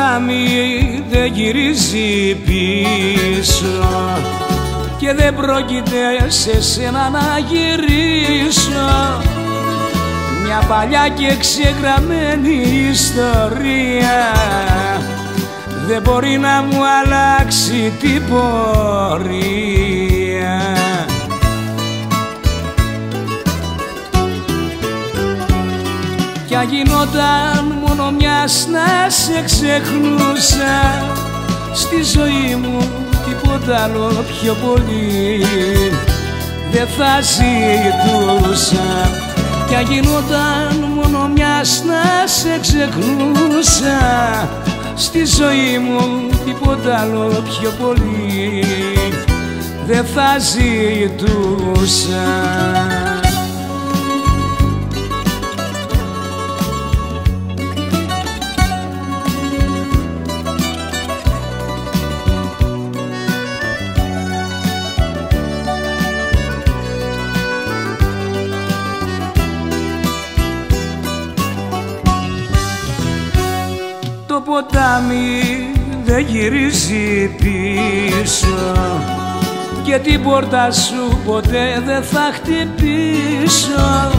ποτάμι δεν γυρίζει πίσω και δεν πρόκειται σε σένα να γυρίσω. Μια παλιά και ξεγραμμένη ιστορία δεν μπορεί να μου αλλάξει την πορεία. Κι αν γινόταν μόνο μιας να σε ξεχνούσα, στη ζωή μου τίποτα άλλο πιο πολύ δεν θα ζητούσα. Κι αν γινόταν μόνο μιας να σε ξεχνούσα, στη ζωή μου τίποτα άλλο πιο πολύ δεν θα ζητούσα. Το ποτάμι δεν γυρίζει πίσω και την πόρτα σου ποτέ δεν θα χτυπήσω.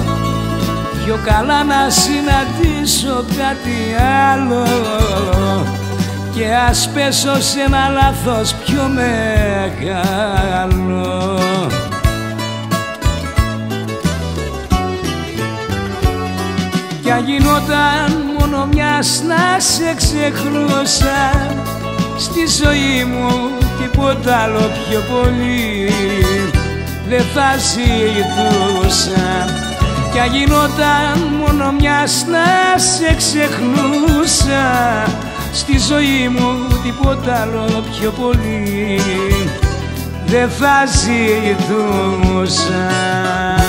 Πιο καλά να συναντήσω κάτι άλλο και ας πέσω σε ένα λάθος πιο μεγάλο. Κι αν γινόταν μόνο μιας να σε ξεχνούσα, στη ζωή μου τίποτα άλλο πιο πολύ δεν θα ζητούσα. Κι αν γινόταν μόνο μιας να σε ξεχνούσα, στη ζωή μου τίποτα άλλο πιο πολύ δεν θα ζητούσα.